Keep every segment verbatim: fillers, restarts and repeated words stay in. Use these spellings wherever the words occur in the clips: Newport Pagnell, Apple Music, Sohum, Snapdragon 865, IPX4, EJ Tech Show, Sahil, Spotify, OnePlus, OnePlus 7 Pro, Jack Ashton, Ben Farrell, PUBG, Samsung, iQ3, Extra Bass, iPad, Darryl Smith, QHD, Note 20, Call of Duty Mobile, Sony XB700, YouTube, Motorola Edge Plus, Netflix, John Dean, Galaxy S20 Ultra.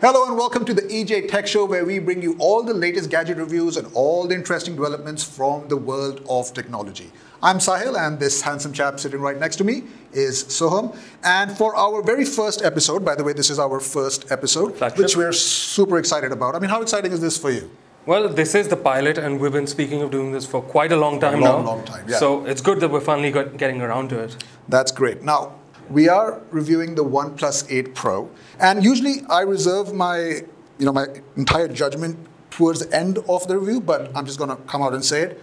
Hello and welcome to the E J Tech Show, where we bring you all the latest gadget reviews and all the interesting developments from the world of technology. I'm Sahil, and this handsome chap sitting right next to me is Sohum. And for our very first episode, by the way, this is our first episode, flagship, which we're super excited about. I mean, how exciting is this for you? Well, this is the pilot, and we've been speaking of doing this for quite a long time now. Long, long time, yeah. So it's good that we're finally got getting around to it. That's great. Now, we are reviewing the OnePlus eight Pro, and usually I reserve my, you know, my entire judgment towards the end of the review, but I'm just going to come out and say it.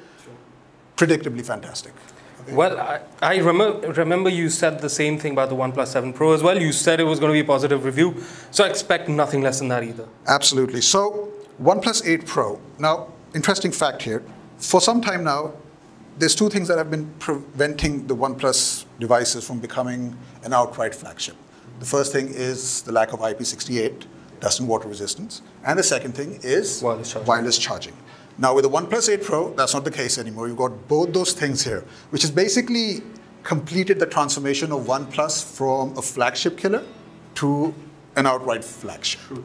Predictably fantastic. Okay. Well, I, I remember, remember you said the same thing about the OnePlus seven Pro as well. You said it was going to be a positive review, so I expect nothing less than that either. Absolutely. So, OnePlus eight Pro. Now, interesting fact here. For some time now, there's two things that have been preventing the OnePlus devices from becoming an outright flagship. The first thing is the lack of I P sixty-eight, dust and water resistance. And the second thing is wireless charging. wireless charging. Now, with the OnePlus eight Pro, that's not the case anymore. You've got both those things here, which has basically completed the transformation of OnePlus from a flagship killer to an outright flagship. True.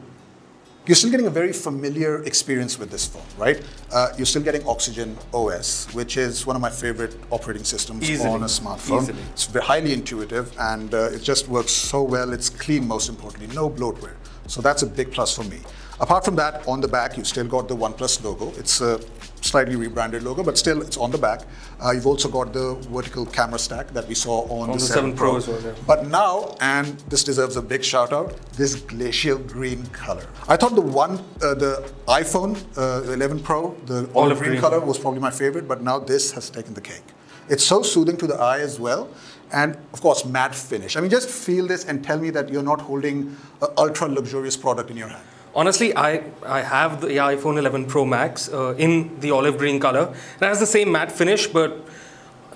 You're still getting a very familiar experience with this phone, right? Uh, you're still getting Oxygen O S, which is one of my favorite operating systems Easily. on a smartphone. Easily. It's very highly intuitive, and uh, it just works so well. It's clean, most importantly, no bloatware. So that's a big plus for me. Apart from that, on the back, you've still got the OnePlus logo. It's a slightly rebranded logo, but still it's on the back. Uh, you've also got the vertical camera stack that we saw on, on the, the seven Pro. Pro well, yeah. But now, and this deserves a big shout out, this glacial green color. I thought the one, uh, the iPhone uh, the eleven Pro, the olive, olive green, green color was probably my favorite, but now this has taken the cake. It's so soothing to the eye as well. And of course, matte finish. I mean, just feel this and tell me that you're not holding an ultra luxurious product in your hand. Honestly, I, I have the iPhone eleven Pro Max uh, in the olive green color. It has the same matte finish, but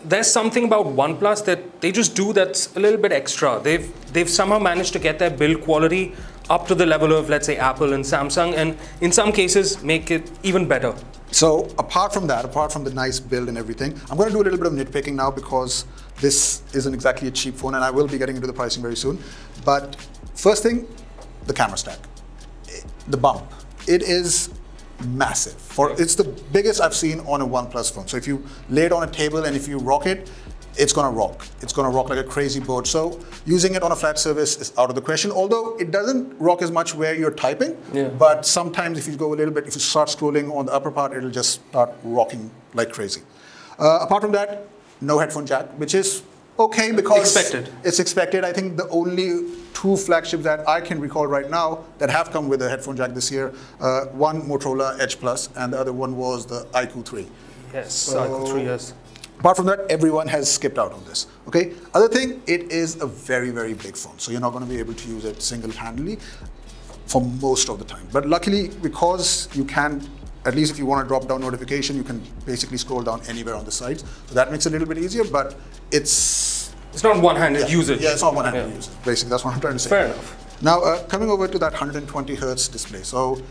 there's something about OnePlus that they just do that's a little bit extra. They've, they've somehow managed to get their build quality up to the level of, let's say, Apple and Samsung, and in some cases, make it even better. So apart from that, apart from the nice build and everything, I'm going to do a little bit of nitpicking now, because this isn't exactly a cheap phone, and I will be getting into the pricing very soon. But first thing, the camera stack. The bump, it is massive. For it's the biggest I've seen on a OnePlus phone. So if you lay it on a table and if you rock it, it's gonna rock. It's gonna rock like a crazy board. So using it on a flat surface is out of the question, although it doesn't rock as much where you're typing, yeah. But sometimes if you go a little bit, if you start scrolling on the upper part, it'll just start rocking like crazy. Uh, apart from that, no headphone jack, which is okay because expected. It's expected. I think the only two flagships that I can recall right now that have come with a headphone jack this year, uh, one Motorola Edge Plus, and the other one was the I Q three. Yes, so, I Q three, yes. Apart from that, everyone has skipped out on this, okay? Other thing, it is a very, very big phone, so you're not gonna be able to use it single-handedly for most of the time. But luckily, because you can, at least if you want to drop down notification, you can basically scroll down anywhere on the sides. So that makes it a little bit easier, but it's... It's not one-handed yeah. usage. Yeah, it's not one-handed yeah. usage. Basically, that's what I'm trying to say. Fair enough. Now, uh, coming over to that one hundred twenty hertz display. So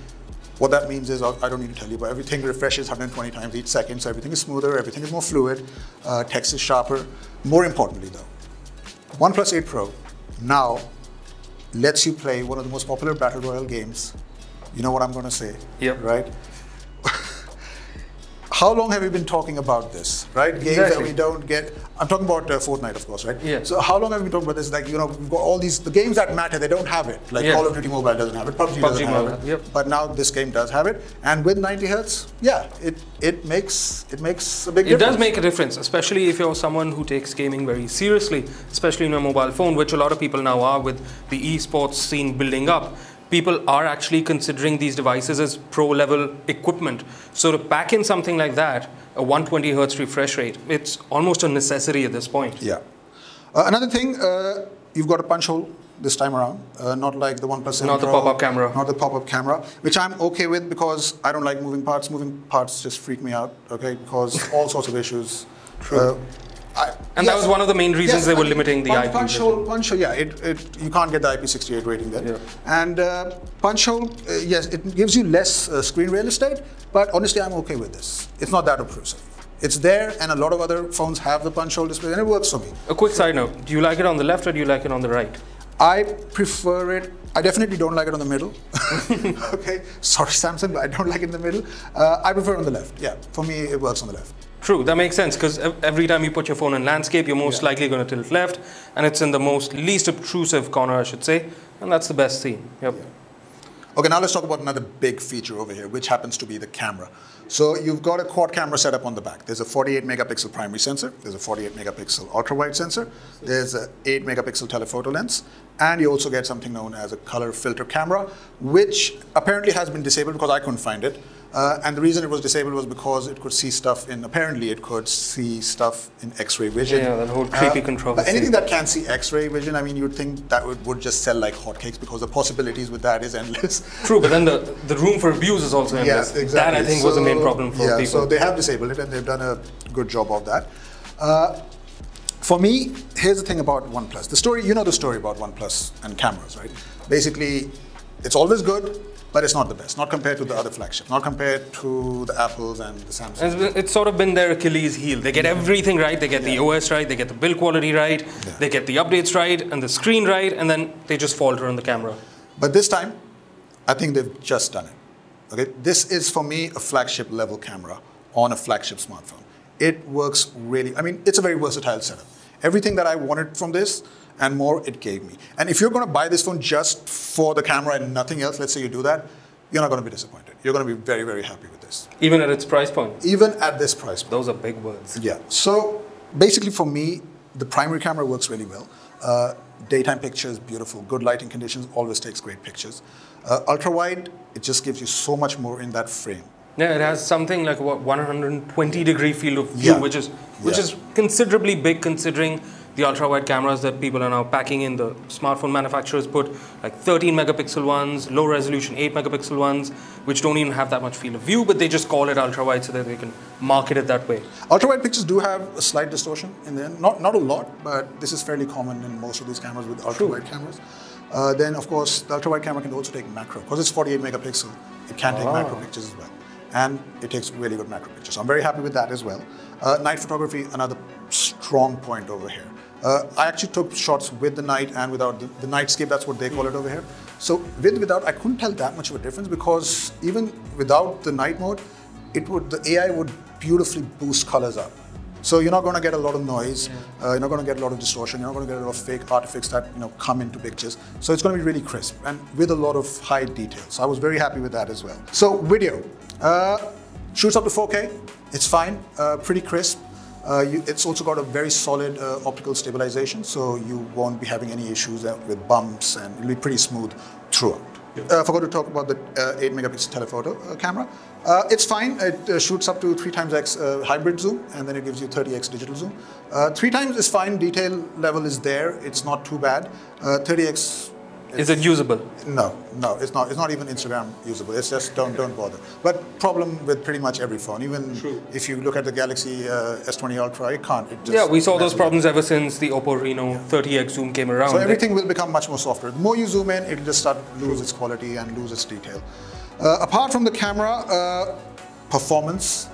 what that means is, I don't need to tell you, but everything refreshes one hundred twenty times each second. So everything is smoother, everything is more fluid, uh, text is sharper. More importantly though, OnePlus eight Pro now lets you play one of the most popular battle royale games. You know what I'm going to say, yep. right? How long have you been talking about this, right? Games exactly. that we don't get. I'm talking about uh, Fortnite, of course, right? Yeah. So how long have we been talking about this? Like, you know, we've got all these, the games that matter, they don't have it. Like yeah. Call of Duty Mobile doesn't have it, P U B G, P U B G doesn't have Mobile. it. Yep. But now this game does have it. And with ninety hertz, yeah, it, it, makes, it makes a big it difference. It does make a difference, especially if you're someone who takes gaming very seriously, especially in a mobile phone, which a lot of people now are with the esports scene building up. People are actually considering these devices as pro-level equipment. So to pack in something like that, a one hundred twenty hertz refresh rate, it's almost a necessity at this point. Yeah. Uh, another thing, uh, you've got a punch hole this time around, uh, not like the OnePlus seven Pro. Not the pop-up camera. Not the pop-up camera, which I'm okay with because I don't like moving parts. Moving parts just freak me out, okay? Because all sorts of issues. True. Uh, I, and yes, that was one of the main reasons yes, they were I mean, limiting the punch, I P. Punch hole, punch hole, yeah, it, it, you can't get the I P sixty-eight rating there. Yeah. And uh, punch hole, uh, yes, it gives you less uh, screen real estate, but honestly, I'm okay with this. It's not that obtrusive. It's there, and a lot of other phones have the punch hole display, and it works for me. A quick side note, do you like it on the left or do you like it on the right? I prefer it. I definitely don't like it on the middle. Okay, sorry Samsung, but I don't like it in the middle. Uh, I prefer it on the left. Yeah, for me it works on the left. True, that makes sense, because every time you put your phone in landscape, you're most yeah. likely going to tilt left, and it's in the most least obtrusive corner, I should say, and that's the best scene. Yep. Yeah. Okay, now let's talk about another big feature over here, which happens to be the camera. So you've got a quad camera setup on the back. There's a forty-eight megapixel primary sensor, there's a forty-eight megapixel ultra-wide sensor, there's an eight megapixel telephoto lens, and you also get something known as a color filter camera, which apparently has been disabled because I couldn't find it. Uh, and the reason it was disabled was because it could see stuff in, apparently it could see stuff in X-ray vision. Yeah, that whole creepy uh, control. But anything that can see X-ray vision, I mean, you'd think that would, would just sell like hotcakes, because the possibilities with that is endless. True, but then the, the room for abuse is also endless. Yes, exactly. That I think so, was the main problem for yeah, people. So they have disabled it and they've done a good job of that. Uh, For me, here's the thing about OnePlus. The story, you know the story about OnePlus and cameras, right? Basically, it's always good, but it's not the best. Not compared to the other flagships. Not compared to the Apples and the Samsungs. It's, it's sort of been their Achilles heel. They get yeah. everything right. They get yeah. the O S right. They get the build quality right. Yeah. They get the updates right and the screen right. And then they just falter on the camera. But this time, I think they've just done it. Okay, this is, for me, a flagship level camera on a flagship smartphone. It works really, I mean, it's a very versatile setup. Everything that I wanted from this and more, it gave me. And if you're going to buy this phone just for the camera and nothing else, let's say you do that, you're not going to be disappointed. You're going to be very, very happy with this. Even at its price point? Even at this price point. Those are big words. Yeah. So basically for me, the primary camera works really well. Uh, daytime pictures, beautiful. Good lighting conditions, always takes great pictures. Uh, ultra-wide, it just gives you so much more in that frame. Yeah, it has something like what, one hundred twenty degree field of view, yeah. which is which yeah. is considerably big considering the ultra-wide cameras that people are now packing in. The smartphone manufacturers put like thirteen megapixel ones, low resolution eight megapixel ones, which don't even have that much field of view, but they just call it ultra-wide so that they can market it that way. Ultra-wide pictures do have a slight distortion in there. Not, not a lot, but this is fairly common in most of these cameras with ultra-wide cameras. Uh, then, of course, the ultra-wide camera can also take macro. Because it's forty-eight megapixel, it can ah. take macro pictures as well. And it takes really good macro pictures. So I'm very happy with that as well. Uh, night photography, another strong point over here. Uh, I actually took shots with the night and without the, the nightscape, that's what they call it over here. So with, without, I couldn't tell that much of a difference, because even without the night mode, it would, the A I would beautifully boost colors up. So you're not gonna get a lot of noise, uh, you're not gonna get a lot of distortion, you're not gonna get a lot of fake artifacts that you know come into pictures. So it's gonna be really crisp and with a lot of high detail. So I was very happy with that as well. So video, uh, shoots up to four K, it's fine, uh, pretty crisp. Uh, you, it's also got a very solid uh, optical stabilization, so you won't be having any issues with bumps, and it'll be pretty smooth throughout. Uh, I forgot to talk about the uh, eight megapixel telephoto uh, camera. Uh, it's fine, it uh, shoots up to three times X uh, hybrid zoom, and then it gives you thirty X digital zoom. Uh, three times is fine, detail level is there, it's not too bad. Uh, thirty X... Is it usable? No, no, it's not. It's not even Instagram usable. It's just don't don't bother. But problem with pretty much every phone, even True. If you look at the Galaxy uh, S twenty Ultra, it can't. It just yeah, we saw those problems ever since the Oppo Reno yeah. thirty X zoom came around. So everything it, will become much more softer. The more you zoom in, it'll just start lose True. Its quality and lose its detail. Uh, apart from the camera, uh, performance,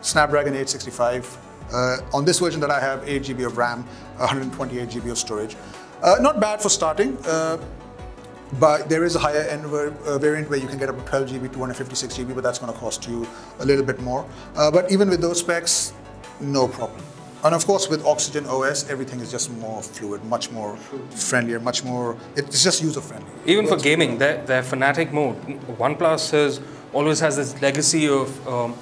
Snapdragon eight sixty-five. Uh, on this version that I have, eight G B of RAM, one hundred twenty-eight G B of storage. Uh, not bad for starting. Uh, But there is a higher end uh, variant where you can get up to twelve G B, two hundred fifty-six G B, but that's going to cost you a little bit more. Uh, but even with those specs, no problem. And of course, with Oxygen O S, everything is just more fluid, much more friendlier, much more, it's just user friendly. Even for gaming, their, their fanatic mode, OnePlus has, always has this legacy of um,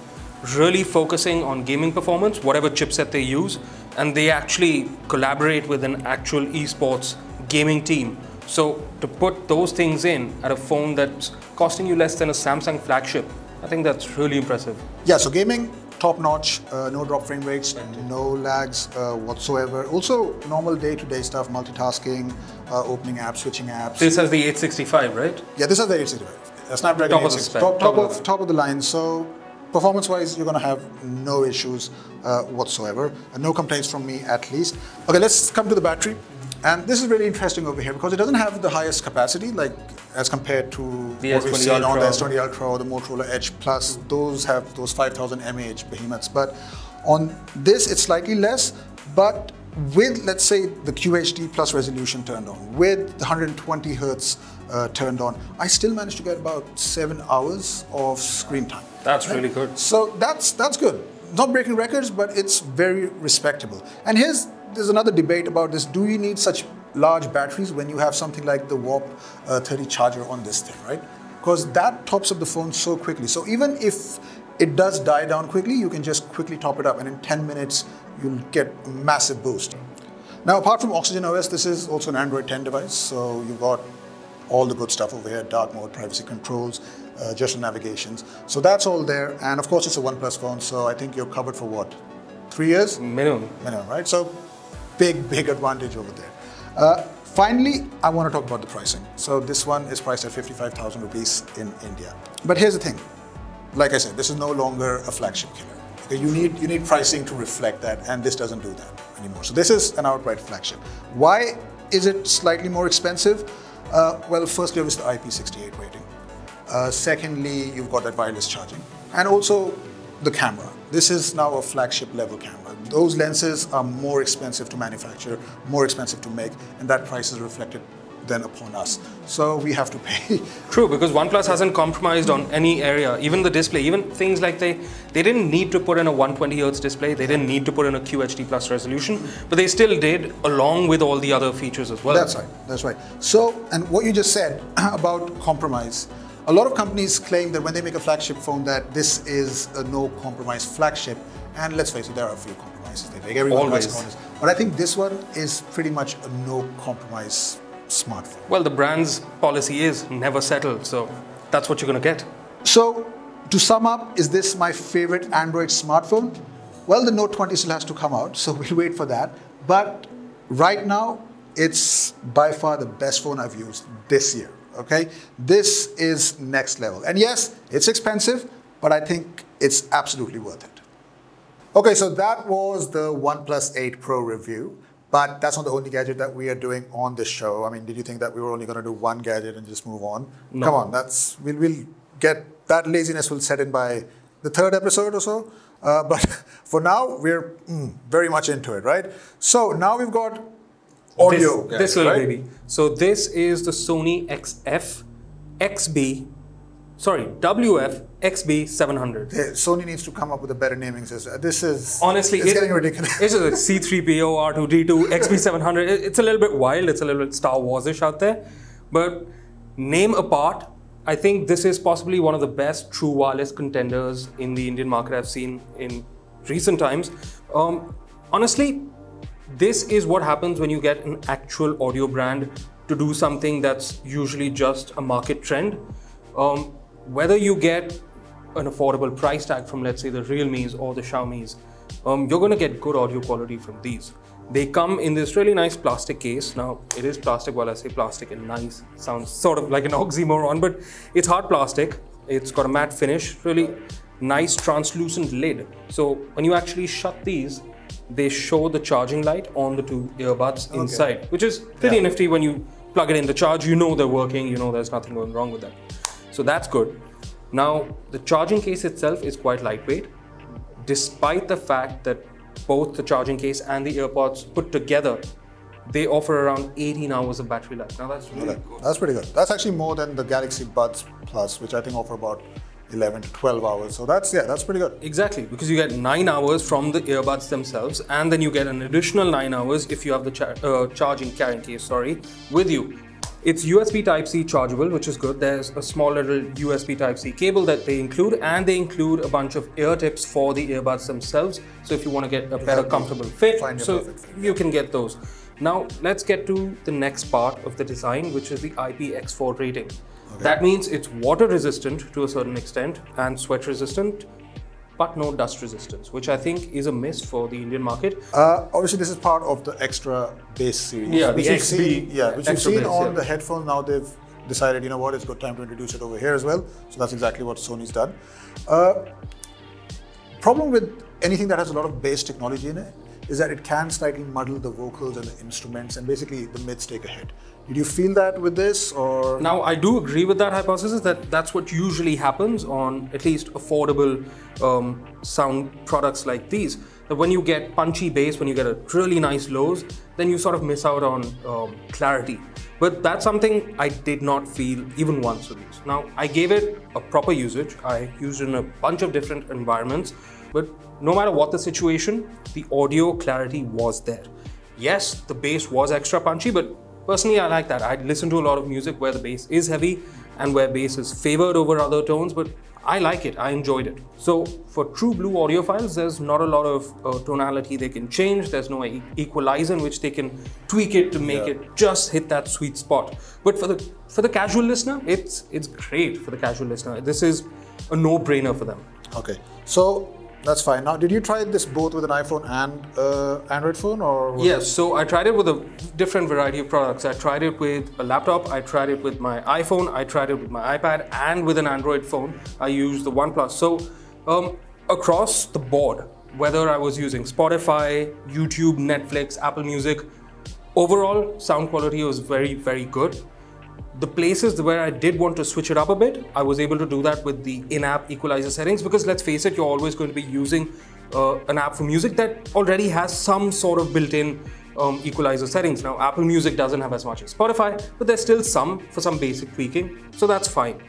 really focusing on gaming performance, whatever chipset they use, and they actually collaborate with an actual esports gaming team. So to put those things in at a phone that's costing you less than a Samsung flagship, I think that's really impressive. Yeah, so gaming, top-notch, uh, no drop frame rates, no lags uh, whatsoever. Also, normal day-to-day stuff, multitasking, uh, opening apps, switching apps. This has the eight sixty-five, right? Yeah, this has the eight sixty-five. A Snapdragon eight sixty-five. Top, top, top, top of the line. So performance-wise, you're going to have no issues uh, whatsoever. Uh, no complaints from me, at least. Okay, let's come to the battery. And this is really interesting over here because it doesn't have the highest capacity, like as compared to the what we've seen on the S twenty Ultra or the Motorola Edge Plus. Mm-hmm. Those have those five thousand milliamp hour behemoths. But on this, it's slightly less, but with, let's say, the Q H D plus resolution turned on, with the one hundred twenty hertz uh, turned on, I still managed to get about seven hours of screen time. That's right? Really good. So that's that's good. Not breaking records, but it's very respectable. And here's there's another debate about this. Do you need such large batteries when you have something like the Warp uh, thirty charger on this thing, right? Because that tops up the phone so quickly. So even if it does die down quickly, you can just quickly top it up, and in ten minutes, you'll get a massive boost. Now, apart from Oxygen O S, this is also an Android ten device, so you've got all the good stuff over here, dark mode, privacy controls, uh, gesture navigations. So that's all there, and of course, it's a OnePlus phone, so I think you're covered for what? Three years? Minimum. Minimum, right? So big, big advantage over there. Uh, Finally, I want to talk about the pricing. So this one is priced at fifty-five thousand rupees in India. But here's the thing, like I said, this is no longer a flagship killer. Okay, you need, you need pricing to reflect that, and this doesn't do that anymore. So this is an outright flagship. Why is it slightly more expensive? Uh, well, firstly, obviously the I P sixty-eight rating. Uh, secondly, you've got that wireless charging. And also the camera. This is now a flagship level camera. Those lenses are more expensive to manufacture, more expensive to make, and that price is reflected then upon us. So we have to pay. True, because OnePlus hasn't compromised on any area, even the display, even things like they, they didn't need to put in a one hundred twenty hertz display, they didn't need to put in a Q H D plus resolution, but they still did, along with all the other features as well. That's right, that's right. So, and what you just said about compromise, a lot of companies claim that when they make a flagship phone that this is a no-compromise flagship, and let's face it, there are a few compromises they make. Everyone always has corners. But I think this one is pretty much a no-compromise smartphone. Well, the brand's policy is never settle, so that's what you're going to get. So, to sum up, is this my favorite Android smartphone? Well, the Note twenty still has to come out, so we'll wait for that. But right now, it's by far the best phone I've used this year. Okay, this is next level. And yes, it's expensive, but I think it's absolutely worth it. Okay, so that was the OnePlus eight Pro review, but that's not the only gadget that we are doing on this show. I mean, did you think that we were only gonna do one gadget and just move on? No. Come on, that's, we'll, we'll get, that laziness will set in by the third episode or so. Uh, but for now, we're mm, very much into it, right? So now we've got audio. This, yeah, this little right? baby. So this is the Sony W F X B seven hundred. Yeah, Sony needs to come up with a better naming system. This is honestly it's it, getting ridiculous. It's a C three P O, R two D two, X B seven hundred. It's a little bit wild. It's a little bit Star Wars-ish out there. But name apart, I think this is possibly one of the best true wireless contenders in the Indian market I've seen in recent times. Um, honestly, this is what happens when you get an actual audio brand to do something that's usually just a market trend. Um, whether you get an affordable price tag from, let's say, the Realme's or the Xiaomi's, um, you're going to get good audio quality from these. They come in this really nice plastic case. Now, it is plastic. While I say plastic and nice, sounds sort of like an oxymoron, but it's hard plastic. It's got a matte finish, really nice translucent lid. So when you actually shut these, they show the charging light on the two earbuds okay. inside, which is pretty yeah. nifty. When you plug it in the charge, you know they're working, you know there's nothing going wrong with that. So that's good. Now, the charging case itself is quite lightweight, despite the fact that both the charging case and the earpods put together, they offer around eighteen hours of battery life. Now that's really okay. good. That's pretty good. That's actually more than the Galaxy Buds Plus, which I think offer about eleven to twelve hours. So that's, yeah, that's pretty good. Exactly, because you get nine hours from the earbuds themselves, and then you get an additional nine hours if you have the char uh, charging carrying case, sorry, with you. It's U S B Type C chargeable, which is good. There's a small little U S B Type C cable that they include, and they include a bunch of ear tips for the earbuds themselves. So if you want to get a better comfortable fit, so you can get those. Now, let's get to the next part of the design, which is the I P X four rating. Okay. That means it's water resistant to a certain extent and sweat resistant, but no dust resistance, which I think is a miss for the Indian market. Uh, obviously, this is part of the Extra Bass series. Yeah, which the X B, seen, yeah, which you've seen bass, on yeah. the headphone. Now they've decided, you know what, it's good time to introduce it over here as well. So that's exactly what Sony's done. Uh, problem with anything that has a lot of bass technology in it is that it can slightly muddle the vocals and the instruments, and basically the mids take a hit. Did you feel that with this, or? Now, I do agree with that hypothesis that that's what usually happens on at least affordable um, sound products like these. that when you get punchy bass, when you get a really nice lows, then you sort of miss out on um, clarity. But that's something I did not feel even once with this. Now, I gave it a proper usage. I used it in a bunch of different environments, but no matter what the situation, the audio clarity was there. Yes, the bass was extra punchy, but personally, I like that. I listen to a lot of music where the bass is heavy and where bass is favored over other tones, but I like it, I enjoyed it. So for true blue audiophiles, there's not a lot of uh, tonality they can change. There's no equalizer in which they can tweak it to make yeah. it just hit that sweet spot. But for the for the casual listener, it's it's great for the casual listener. This is a no-brainer for them. Okay, so that's fine. Now, did you try this both with an iPhone and uh, Android phone, or? Was yes, it... so I tried it with a different variety of products. I tried it with a laptop, I tried it with my iPhone, I tried it with my iPad, and with an Android phone, I used the OnePlus. So um, across the board, whether I was using Spotify, YouTube, Netflix, Apple Music, overall sound quality was very, very good. The places where I did want to switch it up a bit, I was able to do that with the in-app equalizer settings, because let's face it, you're always going to be using uh, an app for music that already has some sort of built-in um, equalizer settings. Now, Apple Music doesn't have as much as Spotify, but there's still some for some basic tweaking, so that's fine.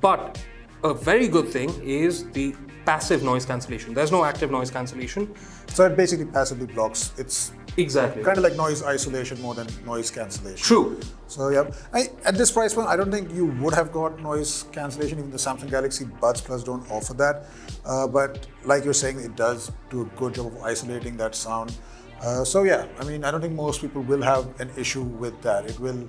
But a very good thing is the passive noise cancellation. There's no active noise cancellation. So it basically passively blocks. It's Exactly. Kind of like noise isolation more than noise cancellation. True. So yeah, I, at this price point, I don't think you would have got noise cancellation. Even the Samsung Galaxy Buds Plus don't offer that. Uh, but like you're saying, it does do a good job of isolating that sound. Uh, so yeah, I mean, I don't think most people will have an issue with that. It will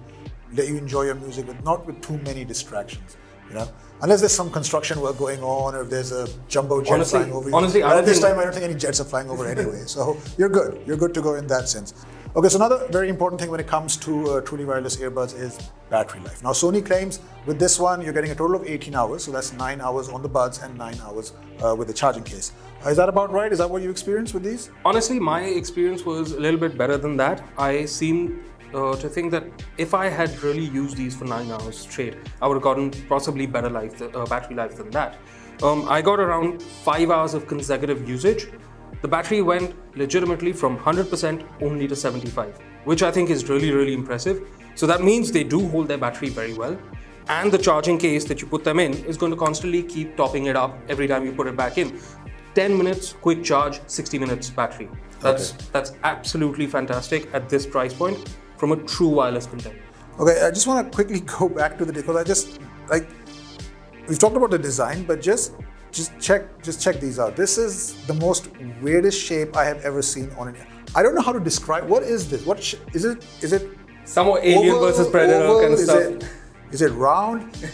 let you enjoy your music, but not with too many distractions. You know, unless there's some construction work going on, or if there's a jumbo jet honestly, flying over you. Honestly, I don't this think... time I don't think any jets are flying over anyway. So you're good. You're good to go in that sense. Okay, so another very important thing when it comes to uh, truly wireless earbuds is battery life. Now, Sony claims with this one you're getting a total of eighteen hours. So that's nine hours on the buds and nine hours uh, with the charging case. Uh, is that about right? Is that what you experienced with these? Honestly, my experience was a little bit better than that. I seem. Uh, to think that if I had really used these for nine hours straight, I would have gotten possibly better life, uh, battery life than that. Um, I got around five hours of consecutive usage. The battery went legitimately from one hundred percent only to seventy-five, which I think is really, really impressive. So that means they do hold their battery very well. And the charging case that you put them in is going to constantly keep topping it up every time you put it back in. ten minutes quick charge, sixty minutes battery. That's, okay. that's absolutely fantastic at this price point. From a true wireless contender. Okay, I just want to quickly go back to the because I just like we've talked about the design, but just just check just check these out. This is the most weirdest shape I have ever seen on an. I don't know how to describe what is this. What sh is it? Is it somewhat alien versus predator oval, kind of stuff? Is it, is it round?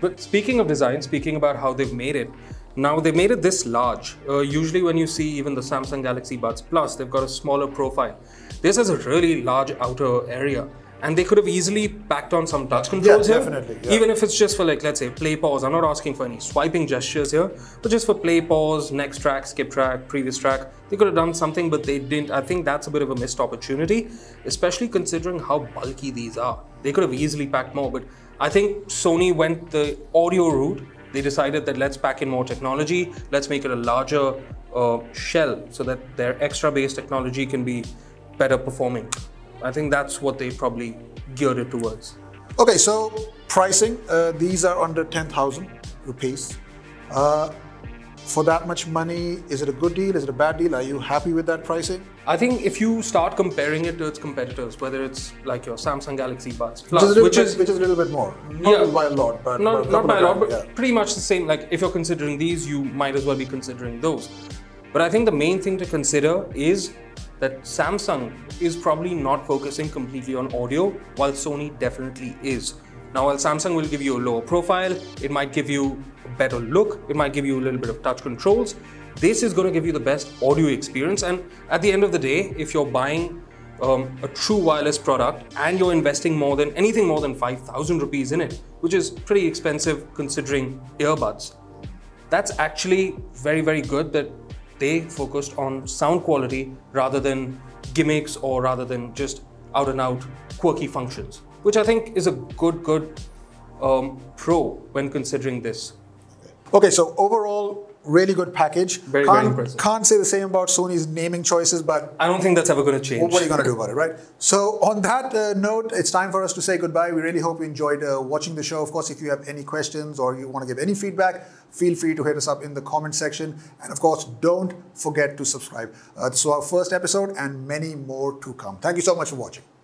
But speaking of design, speaking about how they've made it. Now they made it this large. Uh, usually when you see even the Samsung Galaxy Buds Plus, they've got a smaller profile. This has a really large outer area, and they could have easily packed on some touch controls yeah, here. Yeah. Even if it's just for like, let's say play pause, I'm not asking for any swiping gestures here, but just for play pause, next track, skip track, previous track, they could have done something, but they didn't. I think that's a bit of a missed opportunity, especially considering how bulky these are. They could have easily packed more, but I think Sony went the audio route. They decided that let's pack in more technology, let's make it a larger uh, shell so that their extra bass technology can be better performing. I think that's what they probably geared it towards. Okay, so pricing, uh, these are under ten thousand rupees. Uh, for that much money, is it a good deal? Is it a bad deal? Are you happy with that pricing? I think if you start comparing it to its competitors, whether it's like your Samsung Galaxy Buds Plus, which, which, is, bit, which is a little bit more, not yeah, by a lot, but not, not by a lot, but yeah. pretty much the same. Like if you're considering these, you might as well be considering those. But I think the main thing to consider is that Samsung is probably not focusing completely on audio, while Sony definitely is. Now, while Samsung will give you a lower profile, it might give you a better look, it might give you a little bit of touch controls. This is going to give you the best audio experience, and at the end of the day, if you're buying um, a true wireless product and you're investing more than anything more than five thousand rupees in it, which is pretty expensive considering earbuds, that's actually very, very good that they focused on sound quality rather than gimmicks or rather than just out and out quirky functions, which I think is a good, good um, pro when considering this. Okay, so overall, really good package. Very, can't, very impressive. Can't say the same about Sony's naming choices, but I don't think that's ever going to change. What are you going to do about it, right? So on that uh, note, it's time for us to say goodbye. We really hope you enjoyed uh, watching the show. Of course, if you have any questions or you want to give any feedback, feel free to hit us up in the comment section. And of course, don't forget to subscribe. Uh, this was our first episode and many more to come. Thank you so much for watching.